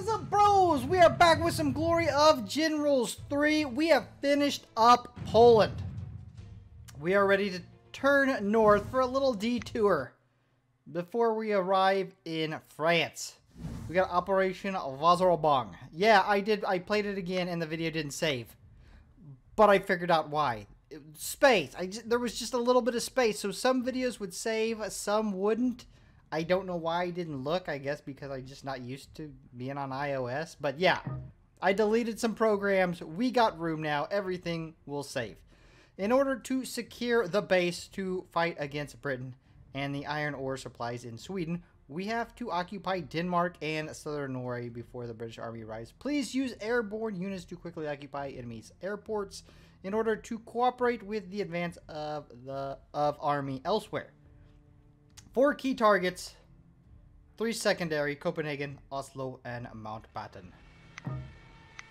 What is up, bros? We are back with some Glory of Generals 3. We have finished up Poland. We are ready to turn north for a little detour before we arrive in France. We got Operation Weserübung. Yeah, I played it again and the video didn't save. But I figured out why. Space. There was just a little bit of space, so some videos would save, some wouldn't. I don't know why I didn't look, I guess because I'm just not used to being on iOS. But yeah, I deleted some programs. We got room now. Everything will save. In order to secure the base to fight against Britain and the iron ore supplies in Sweden, we have to occupy Denmark and southern Norway before the British Army arrives. Please use airborne units to quickly occupy enemy's airports in order to cooperate with the advance of the army elsewhere. 4 key targets, 3 secondary: Copenhagen, Oslo, and Mountbatten.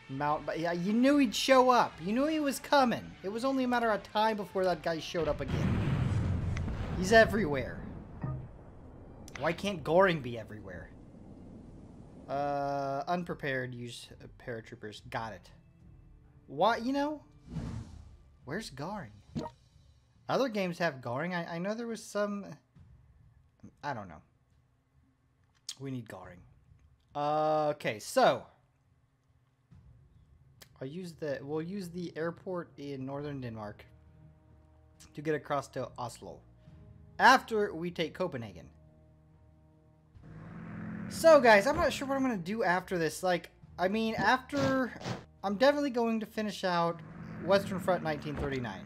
Yeah, you knew he'd show up. You knew he was coming. It was only a matter of time before that guy showed up again. He's everywhere. Why can't Göring be everywhere? Unprepared, use paratroopers. Got it. Why, you know? Where's Göring? Other games have Göring. I know there was some... I don't know. We need Göring. Okay, so... We'll use the airport in northern Denmark to get across to Oslo after we take Copenhagen. So guys, I'm not sure what I'm going to do after this. Like, I mean, after... I'm definitely going to finish out Western Front 1939.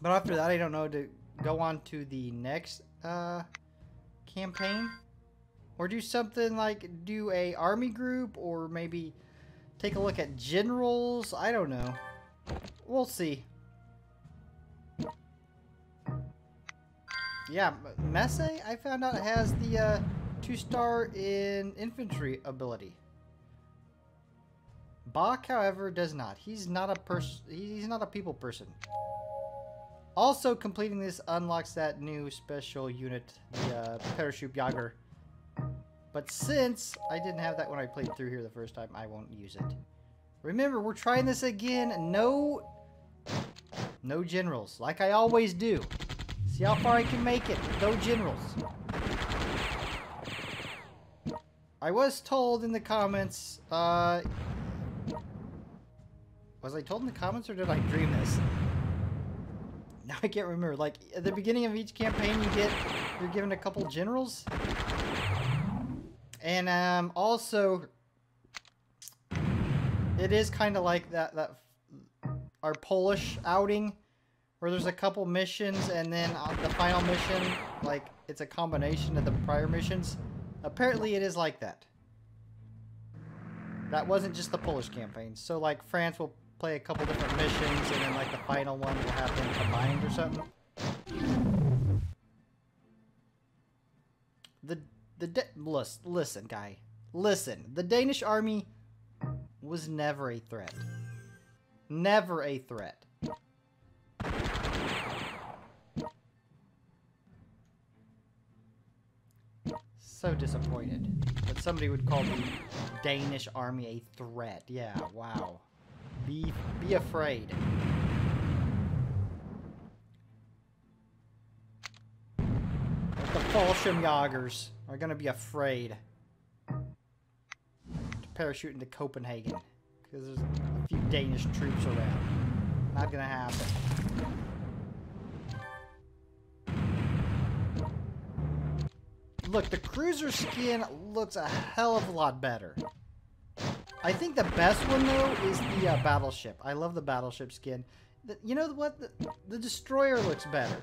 But after that, I don't know to go on to the next campaign. Or do something like do a army group, or maybe... take a look at generals. I don't know. We'll see. Yeah, Messe, I found out, has the 2-star in infantry ability. Bach, however, does not. He's not a people person. Also, completing this unlocks that new special unit, the Fallschirmjäger. But since I didn't have that when I played through here the first time, I won't use it. Remember, we're trying this again. No generals, like I always do. See how far I can make it. No generals. I was told in the comments, was I told in the comments, or did I dream this? Now I can't remember. Like, at the beginning of each campaign, you're given a couple generals. And also, it is kind of like that our Polish outing, where there's a couple missions, and then on the final mission, like, it's a combination of the prior missions. Apparently, it is like that. That wasn't just the Polish campaign. So, like, France will play a couple different missions, and then, like, the final one will have them combined or something. Listen, guy. Listen. The Danish army was never a threat. Never a threat. So disappointed that somebody would call the Danish army a threat. Yeah, wow. Be afraid. The Fallschirmjägers are gonna be afraid to parachute into Copenhagen because there's a few Danish troops around. Not gonna happen. Look, the cruiser skin looks a hell of a lot better. I think the best one though is the battleship. I love the battleship skin. You know what? The destroyer looks better.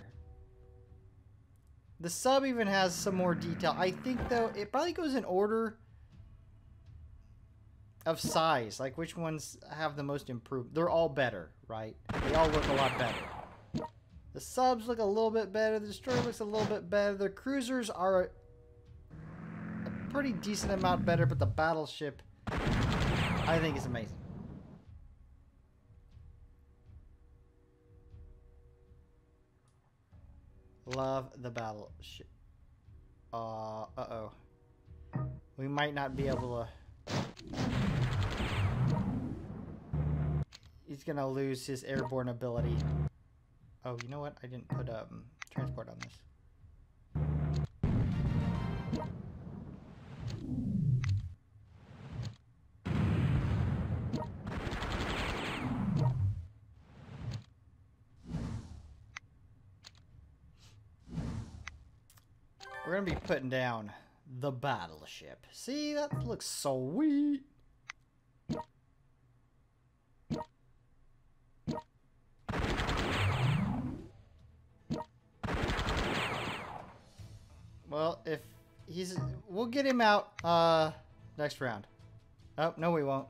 The sub even has some more detail. I think, though, it probably goes in order of size. Like, which ones have the most improved? They're all better, right? They all look a lot better. The subs look a little bit better. The destroyer looks a little bit better. The cruisers are a pretty decent amount better, but the battleship, I think, is amazing. Love the battleship. Uh-oh. We might not be able to he's gonna lose his airborne ability. Oh, you know what? I didn't put transport on this. We're gonna be putting down the battleship. See, that looks sweet. Well, if he's... We'll get him out next round. Oh, no we won't.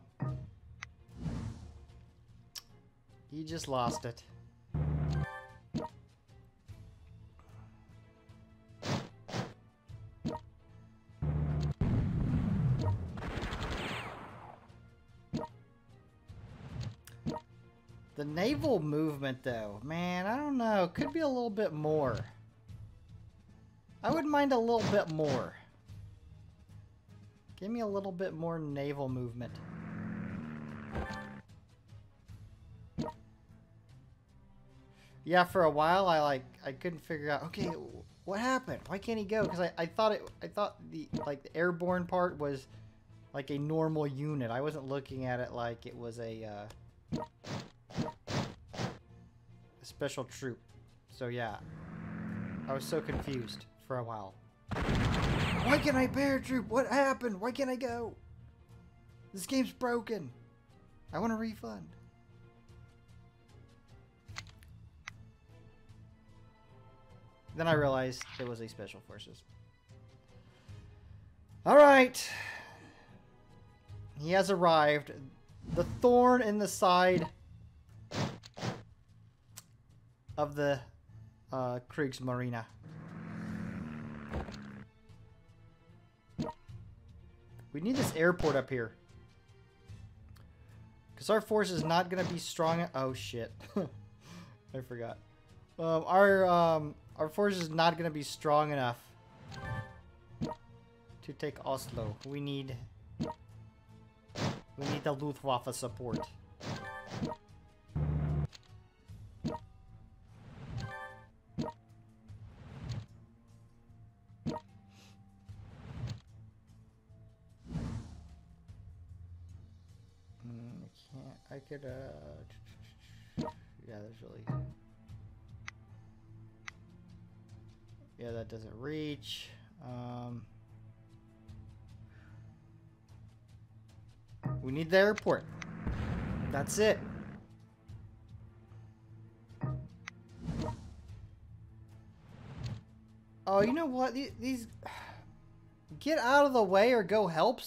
He just lost it. The naval movement, though, man, I don't know. Could be a little bit more. I wouldn't mind a little bit more. Give me a little bit more naval movement. Yeah, for a while I couldn't figure out. Okay, what happened? Why can't he go? Because I thought the airborne part was like a normal unit. I wasn't looking at it like it was a special troop. So yeah, I was so confused for a while. Why can't I paratroop? What happened? Why can't I go? This game's broken. I want a refund. Then I realized it was a special forces. All right, he has arrived. The thorn in the side of the Kriegsmarina. We need this airport up here, because our force is not going to be strong. Oh shit, I forgot. Our force is not going to be strong enough to take Oslo. We need the Luftwaffe support. I could, yeah, there's really... Yeah, that doesn't reach. We need the airport. That's it. Oh, you know what? These... Get out of the way or go help.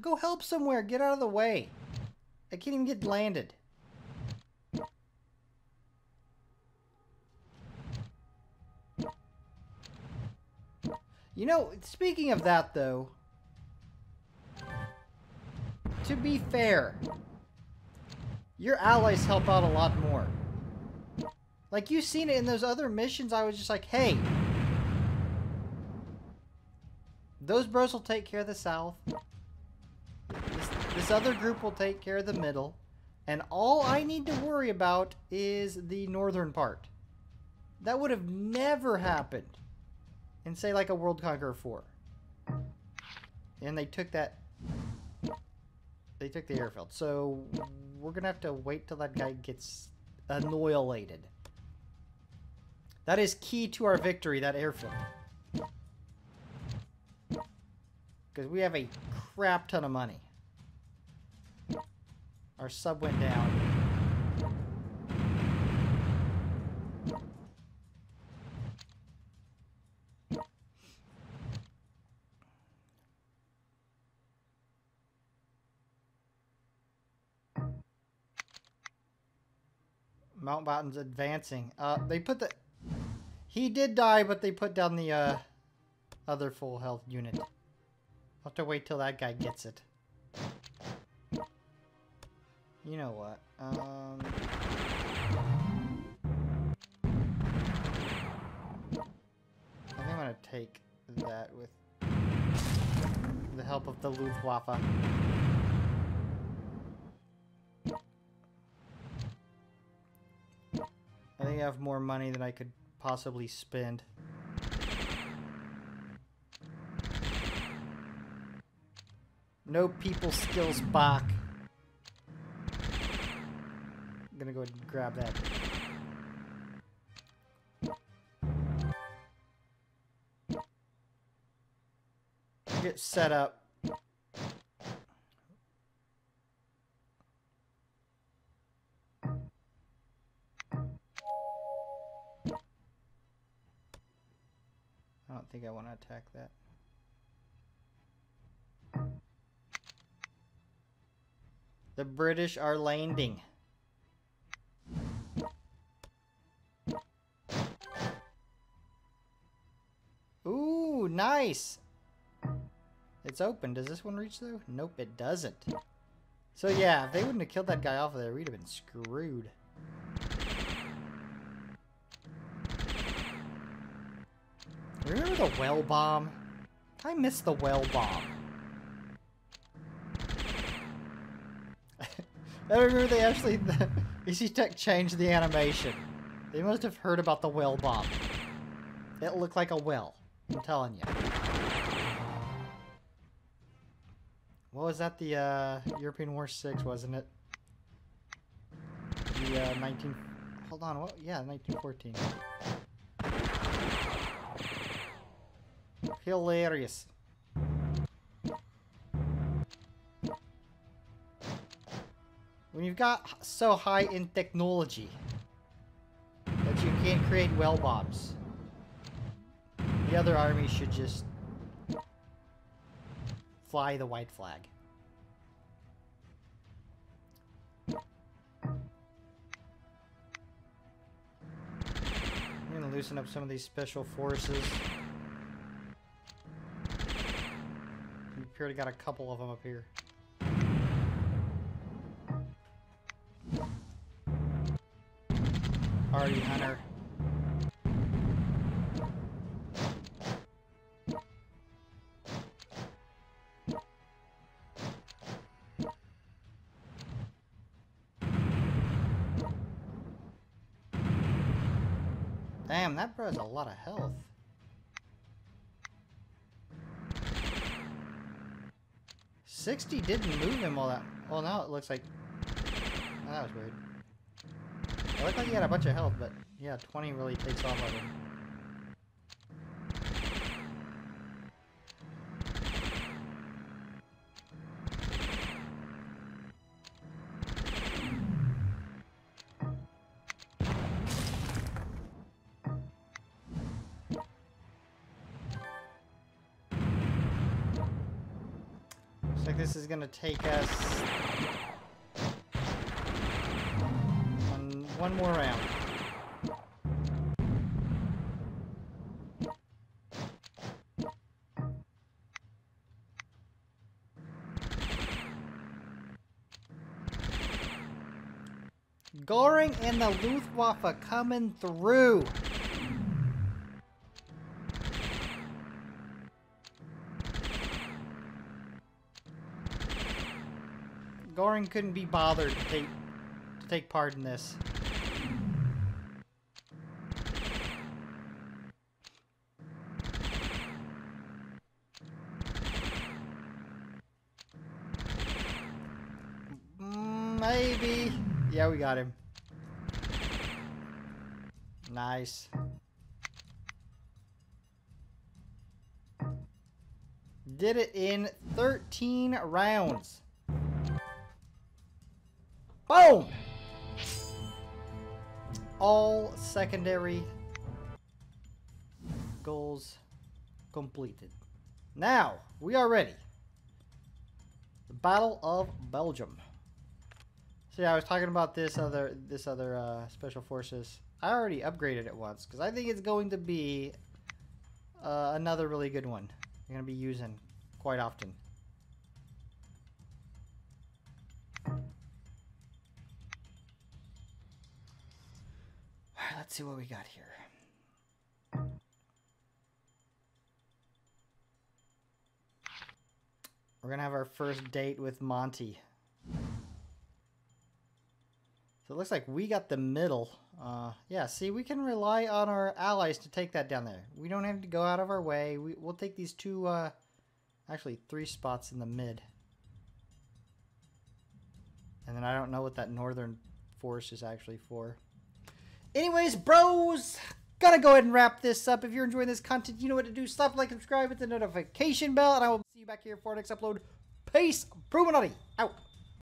Go help somewhere. Get out of the way. I can't even get landed. You know, speaking of that though, to be fair, your allies help out a lot more. Like, you've seen it in those other missions. I was just like, hey, those bros will take care of the south. This other group will take care of the middle, and all I need to worry about is the northern part. That would have never happened in, say, like a World Conqueror 4. And they took the airfield. So we're gonna have to wait till that guy gets annihilated. That is key to our victory, that airfield, because we have a crap ton of money. Our sub went down. Mountbatten's advancing. They put the... He did die, but they put down the other full health unit. I'll have to wait till that guy gets it. You know what? I think I'm gonna take that with the help of the Luftwaffe. I have more money than I could possibly spend. No people skills back. I'm gonna go ahead and grab that. Get set up. I don't think I want to attack that. The British are landing. Ooh, nice. It's open. Does this one reach though? Nope, it doesn't. So yeah, if they wouldn't have killed that guy off of there, we'd have been screwed. Remember the well bomb? I miss the well bomb. I remember they actually... Easytech changed the animation. They must have heard about the well bomb. It looked like a well. I'm telling you. What was that? The European War VI, wasn't it? The 19... Hold on, what? Yeah, 1914. Hilarious. When you've got so high in technology that you can't create well bombs, the other army should just fly the white flag. I'm gonna loosen up some of these special forces. We've already got a couple of them up here. Already Hunter. Damn, that bro has a lot of health. $60 didn't move him all that. Well, now it looks like... Oh, that was weird. It looked like he had a bunch of health, but yeah, 20 really takes off of him. Looks like this is gonna take us... one more round. Göring and the Luftwaffe coming through. Göring couldn't be bothered to take part in this. Maybe. Yeah, we got him. Nice. Did it in 13 rounds. Boom! All secondary goals completed. Now, we are ready. The Battle of Belgium. So yeah, I was talking about this other special forces. I already upgraded it once because I think it's going to be another really good one. I'm gonna be using quite often. All right, let's see what we got here. We're gonna have our first date with Monty. So it looks like we got the middle. Yeah, see, we can rely on our allies to take that down there. We don't have to go out of our way. We'll take these two, actually 3 spots in the mid. And then I don't know what that northern force is actually for. Anyways, bros, gotta go ahead and wrap this up. If you're enjoying this content, you know what to do. Slap like, subscribe, hit the notification bell, and I will see you back here for our next upload. Peace, Bruchminati, out.